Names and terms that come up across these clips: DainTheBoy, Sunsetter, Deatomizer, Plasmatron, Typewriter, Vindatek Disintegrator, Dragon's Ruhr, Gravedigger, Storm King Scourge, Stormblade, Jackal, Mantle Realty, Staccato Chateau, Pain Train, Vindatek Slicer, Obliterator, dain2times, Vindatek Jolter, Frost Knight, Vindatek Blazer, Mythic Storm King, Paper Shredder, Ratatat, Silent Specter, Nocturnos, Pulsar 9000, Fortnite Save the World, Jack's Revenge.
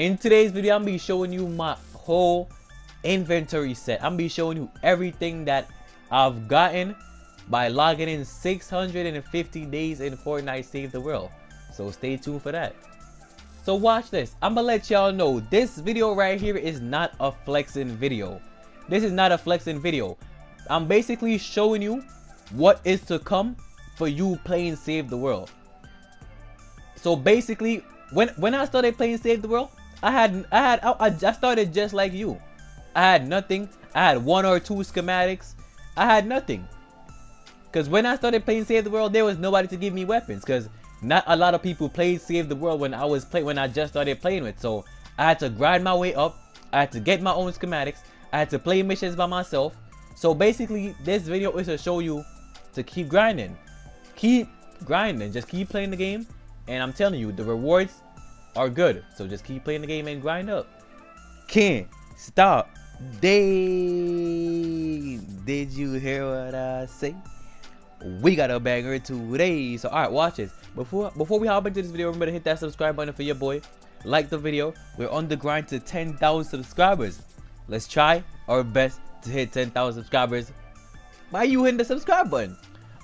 In today's video, I'm going to be showing you my whole inventory set. I'm going to be showing you everything that I've gotten by logging in 650 days in Fortnite Save the World. So stay tuned for that. So watch this. I'm going to let y'all know this video right here is not a flexing video. This is not a flexing video. I'm basically showing you what is to come for you playing Save the World. So basically, when I started playing Save the World, I started just like you. I had nothing. I had one or two schematics. I had nothing. Because when I started playing Save the World, there was nobody to give me weapons. Because not a lot of people played Save the World when I just started playing it. So I had to grind my way up. I had to get my own schematics. I had to play missions by myself. So basically, this video is to show you to keep grinding. Keep grinding. Just keep playing the game. And I'm telling you, the rewards are good. So just keep playing the game and grind up. Can't stop. Did you hear what I say? We got a banger today. So alright, watch this. Before we hop into this video, remember to hit that subscribe button for your boy. Like the video. We're on the grind to 10,000 subscribers. Let's try our best to hit 10,000 subscribers by you hitting the subscribe button.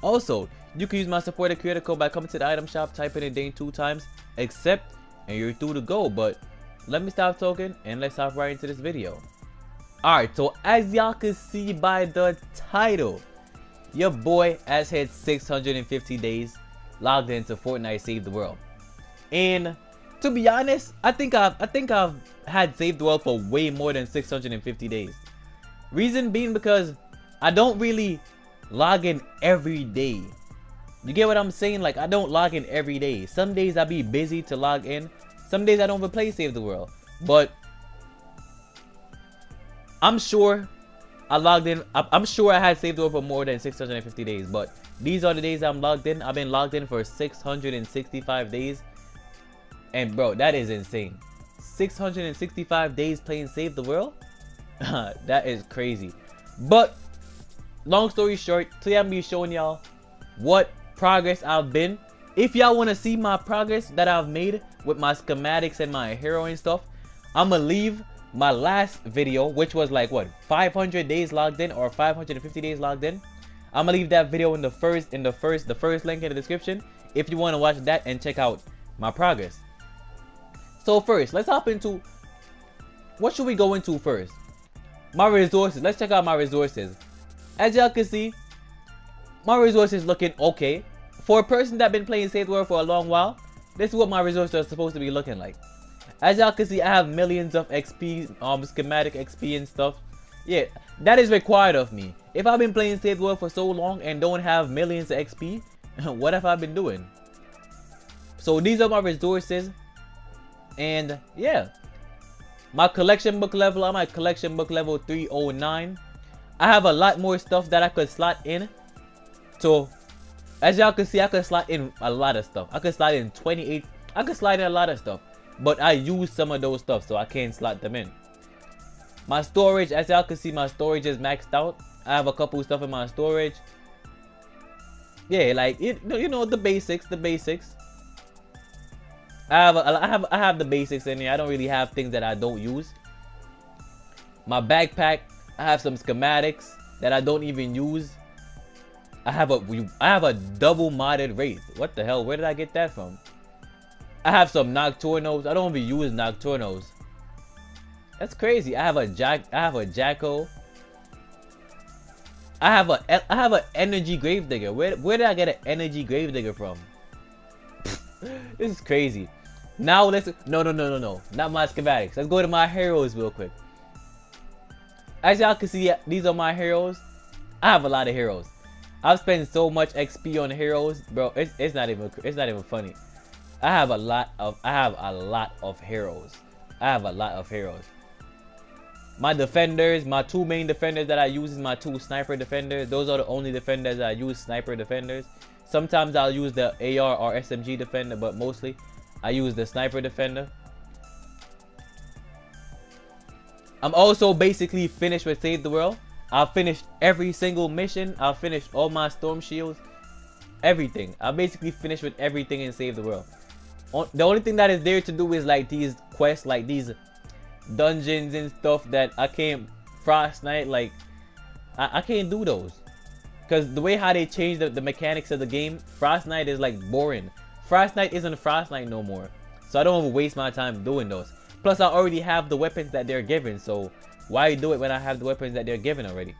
Also, you can use my supporter creator code by coming to the item shop, typing in Dane 2 times, accept, and you're through to go. But let me stop talking and let's hop right into this video. Alright, so as y'all can see by the title, your boy has hit 650 days logged into Fortnite Save the World. And to be honest, I think I've had Save the World for way more than 650 days. Reason being because I don't really log in every day. You get what I'm saying? Like, I don't log in every day. Some days I be busy to log in. Some days I don't even play Save the World. But I'm sure I logged in. I'm sure I had Save the World for more than 650 days. But these are the days I'm logged in. I've been logged in for 665 days. And bro, that is insane. 665 days playing Save the World? That is crazy. But long story short, today I'm going to be showing y'all what progress I've been. If y'all want to see my progress that I've made with my schematics and my hero and stuff, I'm gonna leave my last video, which was like what, 500 days logged in or 550 days logged in. I'm gonna leave that video in the first link in the description if you want to watch that and check out my progress. So first, let's hop into what should we go into first. My resources. Let's check out my resources. As y'all can see, my resources looking okay. For a person that's been playing Save the World for a long while, this is what my resources are supposed to be looking like. As y'all can see, I have millions of XP, schematic XP and stuff. Yeah, that is required of me. If I've been playing Save the World for so long and don't have millions of XP, what have I been doing? So these are my resources. And yeah, my collection book level, I'm at collection book level 309. I have a lot more stuff that I could slot in. So, as y'all can see, I could slide in a lot of stuff. I could slide in 28. I could slide in a lot of stuff. But I use some of those stuff, so I can't slot them in. My storage, as y'all can see, my storage is maxed out. I have a couple stuff in my storage. Yeah, like, you know, the basics, the basics. I have the basics in there. I don't really have things that I don't use. My backpack, I have some schematics that I don't even use. I have a double modded Wraith. What the hell? Where did I get that from? I have some Nocturnos. I don't even use Nocturnos. That's crazy. I have a Jackal. I have an energy Gravedigger. Where did I get an energy Gravedigger from? This is crazy. Now let's no. Not my schematics. Let's go to my heroes real quick. As y'all can see, these are my heroes. I have a lot of heroes. I've spent so much XP on heroes, bro. It's not even funny. I have a lot of heroes. I have a lot of heroes. My defenders, my two main defenders that I use is my two sniper defenders. Those are the only defenders I use, sniper defenders. Sometimes I'll use the AR or SMG defender, but mostly I use the sniper defender. I'm also basically finished with Save the World. I finished every single mission. I finished all my storm shields, everything. I basically finished with everything and Save the World. The only thing that is there to do is like these quests, like these dungeons and stuff that I can't. Frost Knight, like I can't do those, because the way how they changed the mechanics of the game, Frost Knight is like boring. Frost Knight isn't Frost Knight no more, so I don't want to waste my time doing those. Plus, I already have the weapons that they're giving, so why do it when I have the weapons that they're giving already?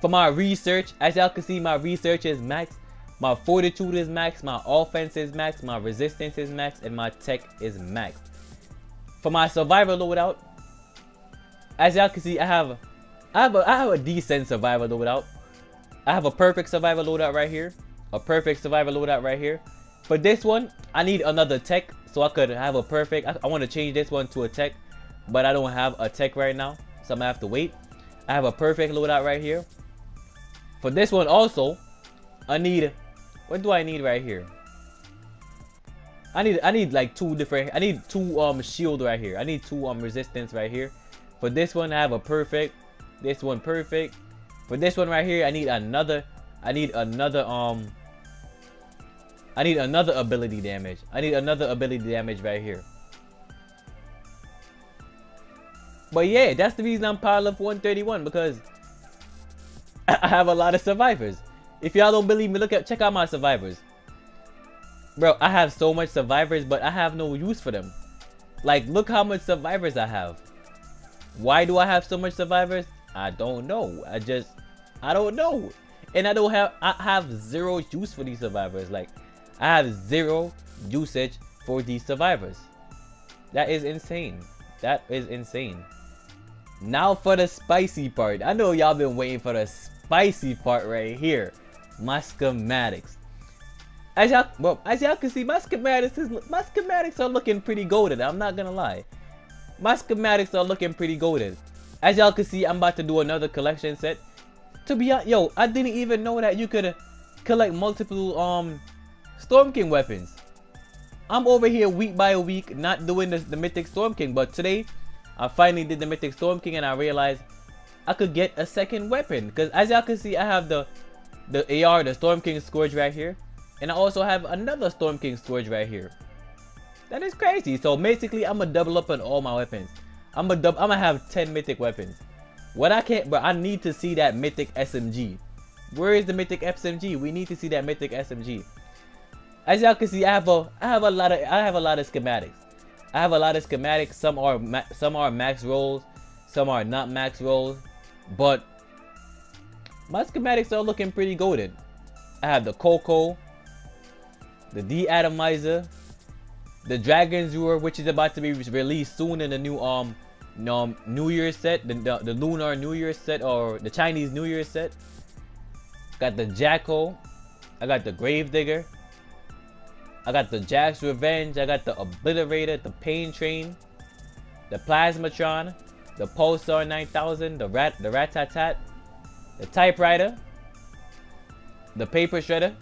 For my research, as y'all can see, my research is max, my fortitude is max, my offense is max, my resistance is max, and my tech is max. For my survival loadout, as y'all can see, I have a decent survival loadout. I have a perfect survival loadout right here, a perfect survival loadout right here. For this one, I need another tech, so I could have a perfect. I want to change this one to a tech, but I don't have a tech right now, so I'm gonna have to wait. I have a perfect loadout right here. For this one also, I need, what do I need right here? I need like two different, I need two shield right here. I need two resistance right here. For this one I have a perfect, this one perfect. For this one right here, I need another ability damage. I need another ability damage right here. But yeah, that's the reason I'm pile up 131, because I have a lot of survivors. If y'all don't believe me, check out my survivors. Bro, I have so much survivors, but I have no use for them. Like, look how much survivors I have. Why do I have so much survivors? I don't know. I don't know. And I have zero use for these survivors. Like, I have zero usage for these survivors. That is insane. That is insane. Now for the spicy part. I know y'all been waiting for the spicy part right here, my schematics. As y'all can see, my schematics are looking pretty golden. I'm not gonna lie, my schematics are looking pretty golden. As y'all can see, I'm about to do another collection set. To be honest, yo, I didn't even know that you could collect multiple Storm King weapons. I'm over here week by week not doing the Mythic Storm King, but today I finally did the Mythic Storm King and I realized I could get a second weapon, because as y'all can see, I have the AR, the Storm King Scourge right here, and I also have another Storm King Scourge right here. That is crazy. So basically, I'm gonna double up on all my weapons. I'm gonna have 10 mythic weapons. What I can't, but I need to see that mythic SMG. Where is the mythic SMG? We need to see that mythic SMG. As y'all can see, I have a lot of schematics. I have a lot of schematics. Some are max rolls, some are not max rolls. But my schematics are looking pretty golden. I have the Coco, the Deatomizer, the Dragon's Ruhr, which is about to be released soon in the new New Year's set, the Lunar New Year's set, or the Chinese New Year's set. Got the Jackal, I got the Gravedigger, I got the Jack's Revenge, I got the Obliterator, the Pain Train, the Plasmatron, the Pulsar 9000, the Ratatat, the Typewriter, the Paper Shredder.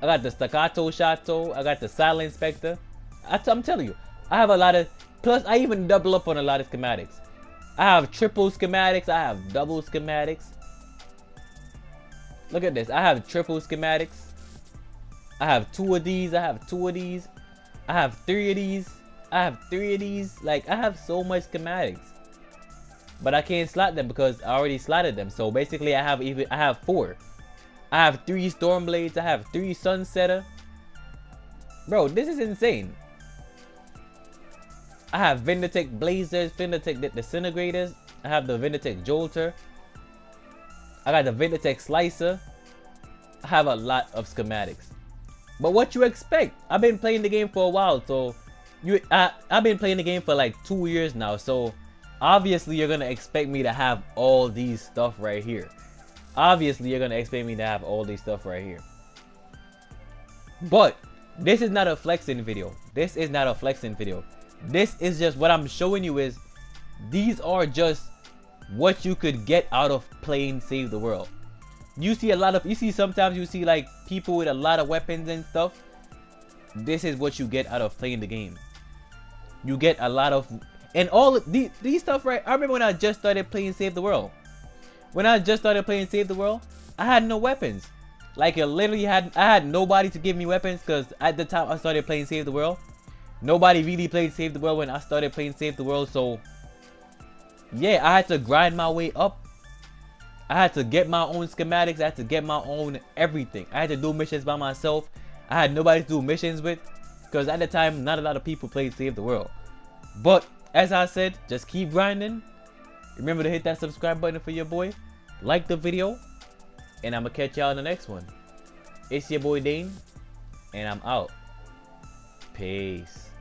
I got the Staccato Chateau. I got the Silent Specter. I'm telling you, I have a lot of... Plus, I even double up on a lot of schematics. I have triple schematics. I have double schematics. Look at this. I have triple schematics. I have two of these. I have two of these. I have three of these. I have three of these. Like, I have so much schematics. But I can't slot them because I already slotted them. So, basically, I have four. I have three Stormblades. I have three Sunsetter. Bro, this is insane. I have Vindatek Blazers, Vindatek Disintegrators. I have the Vindatek Jolter. I got the Vindatek Slicer. I have a lot of schematics. But what you expect? I've been playing the game for a while, so I've been playing the game for like 2 years now. So obviously you're gonna expect me to have all these stuff right here. Obviously, you're going to expect me to have all these stuff right here. But this is not a flexing video. This is not a flexing video. This is just what I'm showing you is these are just what you could get out of playing Save the World. Sometimes you see like people with a lot of weapons and stuff. This is what you get out of playing the game. You get a lot of, and all of these stuff, right? I remember when I just started playing Save the World. When I just started playing Save the World, I had no weapons. Like, it literally I had nobody to give me weapons, because at the time I started playing Save the World, nobody really played Save the World when I started playing Save the World. So yeah, I had to grind my way up. I had to get my own schematics. I had to get my own everything. I had to do missions by myself. I had nobody to do missions with, because at the time, not a lot of people played Save the World. But as I said, just keep grinding. Remember to hit that subscribe button for your boy. Like the video. And I'ma catch y'all in the next one. It's your boy Dane. And I'm out. Peace.